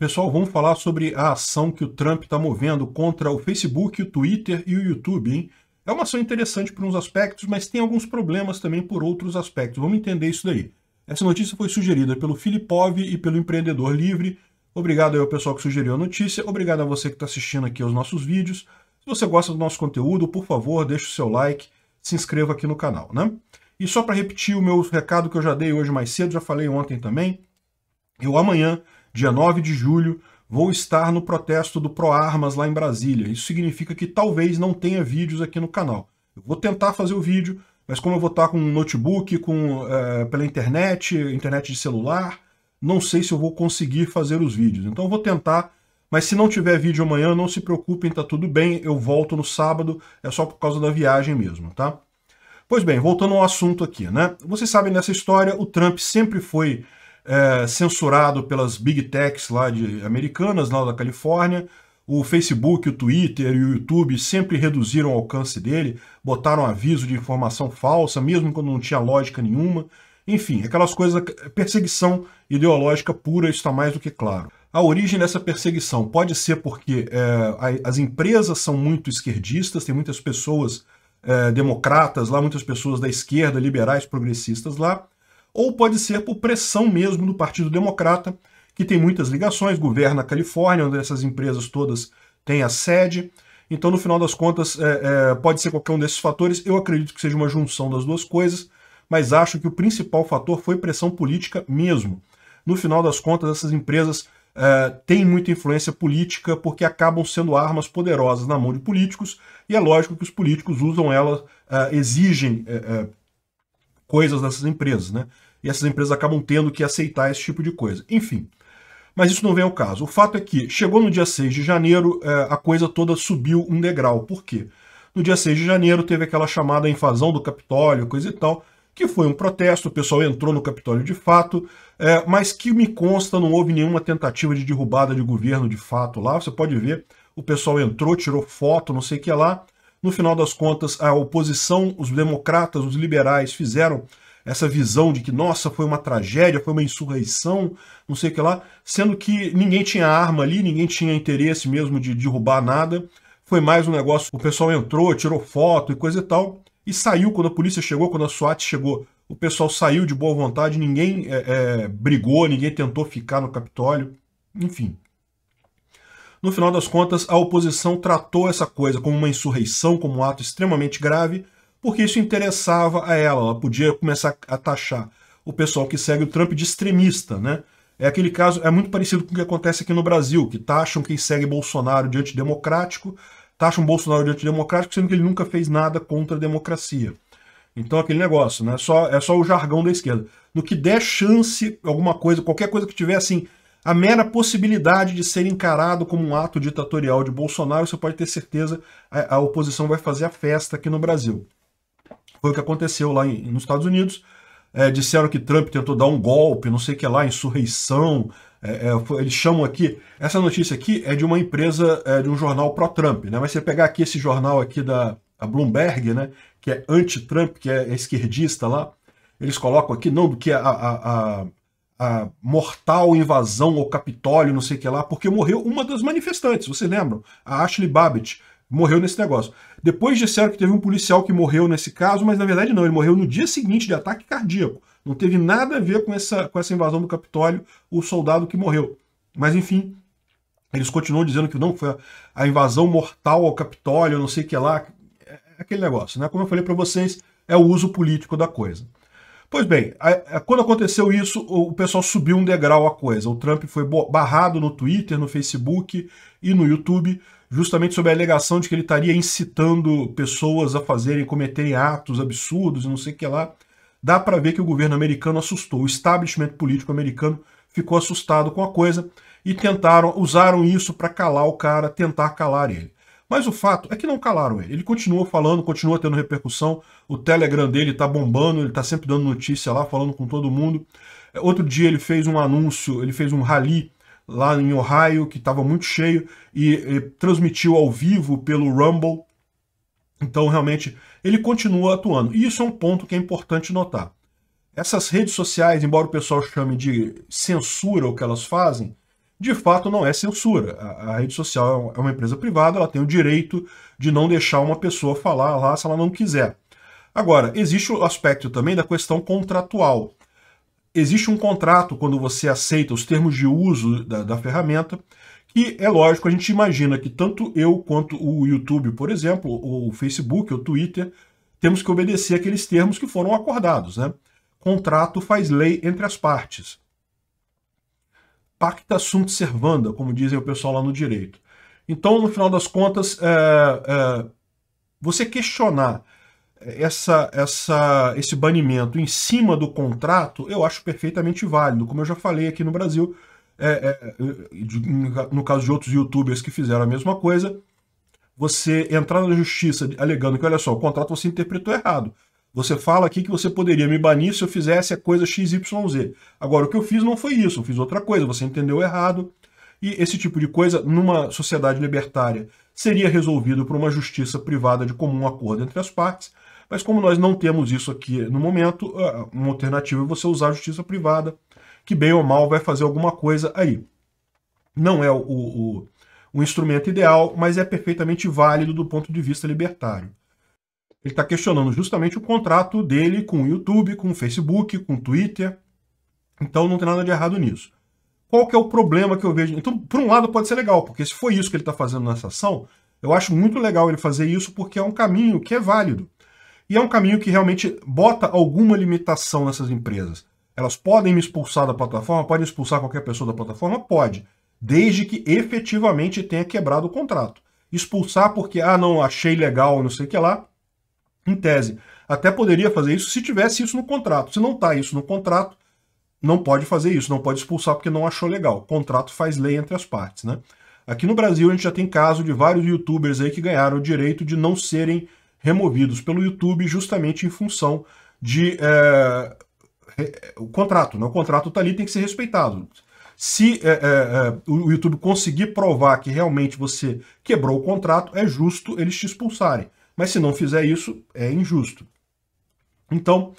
Pessoal, vamos falar sobre a ação que o Trump está movendo contra o Facebook, o Twitter e o YouTube, hein? É uma ação interessante por uns aspectos, mas tem alguns problemas também por outros aspectos. Vamos entender isso daí. Essa notícia foi sugerida pelo Filipov e pelo Empreendedor Livre. Obrigado aí ao pessoal que sugeriu a notícia. Obrigado a você que está assistindo aqui aos nossos vídeos. Se você gosta do nosso conteúdo, por favor, deixe o seu like, se inscreva aqui no canal, né? E só para repetir o meu recado que eu já dei hoje mais cedo, já falei ontem também, eu amanhã, dia 9 de julho, vou estar no protesto do ProArmas lá em Brasília. Isso significa que talvez não tenha vídeos aqui no canal. Eu vou tentar fazer o vídeo, mas como eu vou estar com um notebook, pela internet de celular, não sei se eu vou conseguir fazer os vídeos. Então eu vou tentar, mas se não tiver vídeo amanhã, não se preocupem, tá tudo bem, eu volto no sábado, é só por causa da viagem mesmo, tá? Pois bem, voltando ao assunto aqui, né? Vocês sabem dessa história, o Trump sempre foi censurado pelas big techs lá americanas, lá da Califórnia. O Facebook, o Twitter e o YouTube sempre reduziram o alcance dele, botaram aviso de informação falsa, mesmo quando não tinha lógica nenhuma. Enfim, aquelas coisas, perseguição ideológica pura, isso está mais do que claro. A origem dessa perseguição pode ser porque as empresas são muito esquerdistas, tem muitas pessoas democratas lá, muitas pessoas da esquerda, liberais, progressistas lá, ou pode ser por pressão mesmo do Partido Democrata, que tem muitas ligações, governa a Califórnia, onde essas empresas todas têm a sede. Então, no final das contas, pode ser qualquer um desses fatores. Eu acredito que seja uma junção das duas coisas, mas acho que o principal fator foi pressão política mesmo. No final das contas, essas empresas têm muita influência política porque acabam sendo armas poderosas na mão de políticos, e é lógico que os políticos usam elas, exigem coisas dessas empresas, né? E essas empresas acabam tendo que aceitar esse tipo de coisa. Enfim, mas isso não vem ao caso. O fato é que chegou no dia 6 de janeiro, a coisa toda subiu um degrau. Por quê? No dia 6 de janeiro teve aquela chamada invasão do Capitólio, coisa e tal, que foi um protesto, o pessoal entrou no Capitólio de fato, mas que me consta não houve nenhuma tentativa de derrubada de governo de fato lá. Você pode ver, o pessoal entrou, tirou foto, não sei o que lá. No final das contas, a oposição, os democratas, os liberais, fizeram essa visão de que, nossa, foi uma tragédia, foi uma insurreição, não sei o que lá, sendo que ninguém tinha arma ali, ninguém tinha interesse mesmo de derrubar nada. Foi mais um negócio, o pessoal entrou, tirou foto e coisa e tal, e saiu quando a polícia chegou, quando a SWAT chegou, o pessoal saiu de boa vontade, ninguém brigou, ninguém tentou ficar no Capitólio, enfim. No final das contas, a oposição tratou essa coisa como uma insurreição, como um ato extremamente grave, porque isso interessava a ela. Ela podia começar a taxar o pessoal que segue o Trump de extremista, né? É aquele caso, é muito parecido com o que acontece aqui no Brasil, que taxam quem segue Bolsonaro de antidemocrático, taxam Bolsonaro de antidemocrático, sendo que ele nunca fez nada contra a democracia. Então, aquele negócio, né? É só o jargão da esquerda. No que der chance, alguma coisa, qualquer coisa que tiver assim, a mera possibilidade de ser encarado como um ato ditatorial de Bolsonaro, você pode ter certeza, a oposição vai fazer a festa aqui no Brasil. Foi o que aconteceu lá nos Estados Unidos. Disseram que Trump tentou dar um golpe, não sei o que lá, insurreição. Eles chamam aqui, essa notícia aqui é de uma empresa, de um jornal pró-Trump, né? Mas se você pegar aqui esse jornal aqui da Bloomberg, né, que é anti-Trump, que é esquerdista lá, eles colocam aqui, não, do que a mortal invasão ao Capitólio, não sei o que lá, porque morreu uma das manifestantes, vocês lembram? A Ashley Babbitt morreu nesse negócio. Depois disseram que teve um policial que morreu nesse caso, mas na verdade não, ele morreu no dia seguinte de ataque cardíaco. Não teve nada a ver com essa invasão do Capitólio, o soldado que morreu. Mas enfim, eles continuam dizendo que não, foi a invasão mortal ao Capitólio, não sei o que lá, aquele negócio, né? Como eu falei para vocês, é o uso político da coisa. Pois bem, quando aconteceu isso, o pessoal subiu um degrau a coisa. O Trump foi barrado no Twitter, no Facebook e no YouTube, justamente sob a alegação de que ele estaria incitando pessoas a cometerem atos absurdos e não sei o que lá. Dá para ver que o governo americano assustou, o establishment político americano ficou assustado com a coisa e usaram isso para calar o cara, tentar calar ele. Mas o fato é que não calaram ele. Ele continua falando, continua tendo repercussão. O Telegram dele está bombando, ele está sempre dando notícia lá, falando com todo mundo. Outro dia ele fez um anúncio, ele fez um rally lá em Ohio, que estava muito cheio, e transmitiu ao vivo pelo Rumble. Então, realmente, ele continua atuando. E isso é um ponto que é importante notar. Essas redes sociais, embora o pessoal chame de censura o que elas fazem, de fato não é censura. A rede social é uma empresa privada, ela tem o direito de não deixar uma pessoa falar lá se ela não quiser. Agora, existe o aspecto também da questão contratual. Existe um contrato quando você aceita os termos de uso da ferramenta, que é lógico, a gente imagina que tanto eu quanto o YouTube, por exemplo, ou o Facebook, ou o Twitter, temos que obedecer aqueles termos que foram acordados, né? Contrato faz lei entre as partes. Pacta sunt servanda, como dizem o pessoal lá no direito. Então, no final das contas, você questionar esse banimento em cima do contrato, eu acho perfeitamente válido. Como eu já falei aqui no Brasil, no caso de outros youtubers que fizeram a mesma coisa, você entrar na justiça alegando que, olha só, o contrato você interpretou errado. Você fala aqui que você poderia me banir se eu fizesse a coisa XYZ. Agora, o que eu fiz não foi isso, eu fiz outra coisa, você entendeu errado. E esse tipo de coisa, numa sociedade libertária, seria resolvido por uma justiça privada de comum acordo entre as partes. Mas como nós não temos isso aqui no momento, uma alternativa é você usar a justiça privada, que bem ou mal vai fazer alguma coisa aí. Não é o instrumento ideal, mas é perfeitamente válido do ponto de vista libertário. Ele está questionando justamente o contrato dele com o YouTube, com o Facebook, com o Twitter. Então não tem nada de errado nisso. Qual que é o problema que eu vejo? Então, por um lado, pode ser legal, porque se foi isso que ele está fazendo nessa ação, eu acho muito legal ele fazer isso, porque é um caminho que é válido. E é um caminho que realmente bota alguma limitação nessas empresas. Elas podem me expulsar da plataforma? Podem expulsar qualquer pessoa da plataforma? Pode. Desde que efetivamente tenha quebrado o contrato. Expulsar porque, ah, não, achei legal, não sei o que lá, em tese. Até poderia fazer isso se tivesse isso no contrato. Se não está isso no contrato, não pode fazer isso, não pode expulsar porque não achou legal. O contrato faz lei entre as partes, né? Aqui no Brasil a gente já tem caso de vários youtubers aí que ganharam o direito de não serem removidos pelo YouTube justamente em função de o contrato, né? O contrato está ali, tem que ser respeitado. Se o YouTube conseguir provar que realmente você quebrou o contrato, é justo eles te expulsarem. Mas se não fizer isso, é injusto. Então,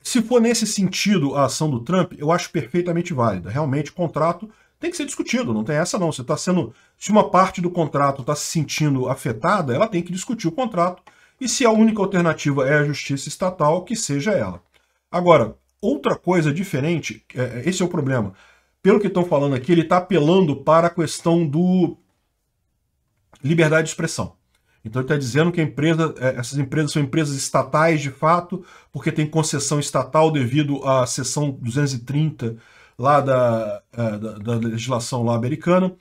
se for nesse sentido a ação do Trump, eu acho perfeitamente válida. Realmente, o contrato tem que ser discutido, não tem essa não. Você está sendo, se uma parte do contrato está se sentindo afetada, ela tem que discutir o contrato. E se a única alternativa é a justiça estatal, que seja ela. Agora, outra coisa diferente, esse é o problema. Pelo que estão falando aqui, ele está apelando para a questão do liberdade de expressão. Então ele está dizendo que a empresa, essas empresas são empresas estatais de fato, porque tem concessão estatal devido à seção 230 lá da legislação lá americana.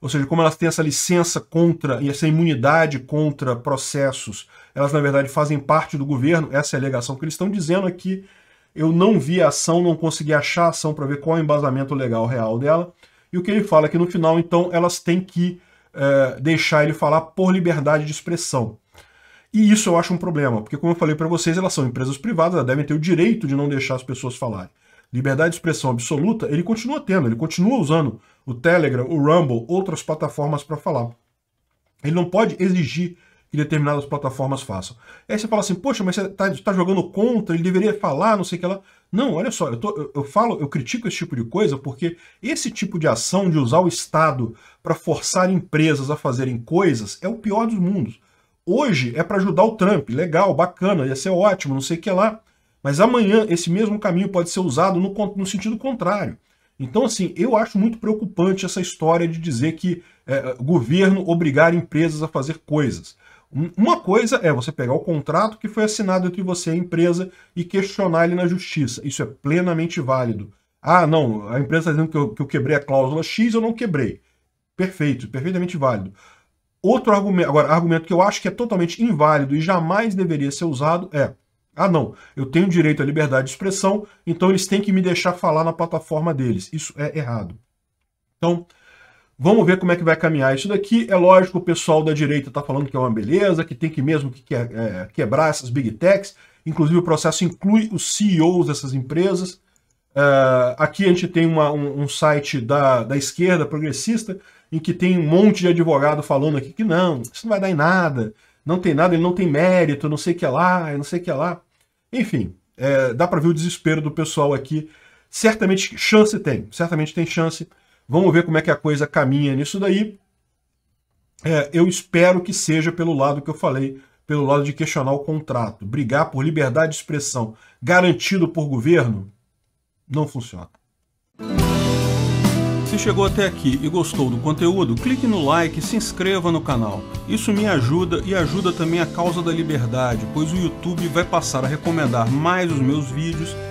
Ou seja, como elas têm essa licença contra e essa imunidade contra processos, elas na verdade fazem parte do governo. Essa é a alegação que eles estão dizendo aqui. Eu não vi a ação, não consegui achar a ação para ver qual é o embasamento legal real dela. E o que ele fala é que no final, então, elas têm que deixar ele falar por liberdade de expressão. E isso eu acho um problema, porque como eu falei para vocês, elas são empresas privadas, elas devem ter o direito de não deixar as pessoas falarem. Liberdade de expressão absoluta, ele continua tendo, ele continua usando o Telegram, o Rumble, outras plataformas para falar. Ele não pode exigir que determinadas plataformas façam. Aí você fala assim, poxa, mas você tá jogando contra, ele deveria falar, não sei o que lá. Não, olha só, eu critico esse tipo de coisa porque esse tipo de ação de usar o Estado para forçar empresas a fazerem coisas é o pior dos mundos. Hoje é para ajudar o Trump, legal, bacana, ia ser ótimo, não sei o que lá. Mas amanhã esse mesmo caminho pode ser usado no sentido contrário. Então, assim, eu acho muito preocupante essa história de dizer que governo obrigar empresas a fazer coisas. Uma coisa é você pegar o contrato que foi assinado entre você e a empresa e questionar ele na justiça. Isso é plenamente válido. Ah, não, a empresa está dizendo que eu quebrei a cláusula X, eu não quebrei. Perfeito, perfeitamente válido. Outro argumento, agora, argumento que eu acho que é totalmente inválido e jamais deveria ser usado é: ah, não, eu tenho direito à liberdade de expressão, então eles têm que me deixar falar na plataforma deles. Isso é errado. Então, vamos ver como é que vai caminhar isso daqui. É lógico, o pessoal da direita está falando que é uma beleza, que tem que mesmo quebrar essas big techs. Inclusive, o processo inclui os CEOs dessas empresas. Aqui a gente tem um site da esquerda progressista, em que tem um monte de advogado falando aqui que não, isso não vai dar em nada, não tem nada, ele não tem mérito, não sei o que lá, não sei o que lá. Enfim, dá para ver o desespero do pessoal aqui. Certamente tem chance. Vamos ver como é que a coisa caminha nisso daí. Eu espero que seja pelo lado que eu falei, pelo lado de questionar o contrato. Brigar por liberdade de expressão garantido por governo não funciona. Se chegou até aqui e gostou do conteúdo, clique no like e se inscreva no canal. Isso me ajuda e ajuda também a causa da liberdade, pois o YouTube vai passar a recomendar mais os meus vídeos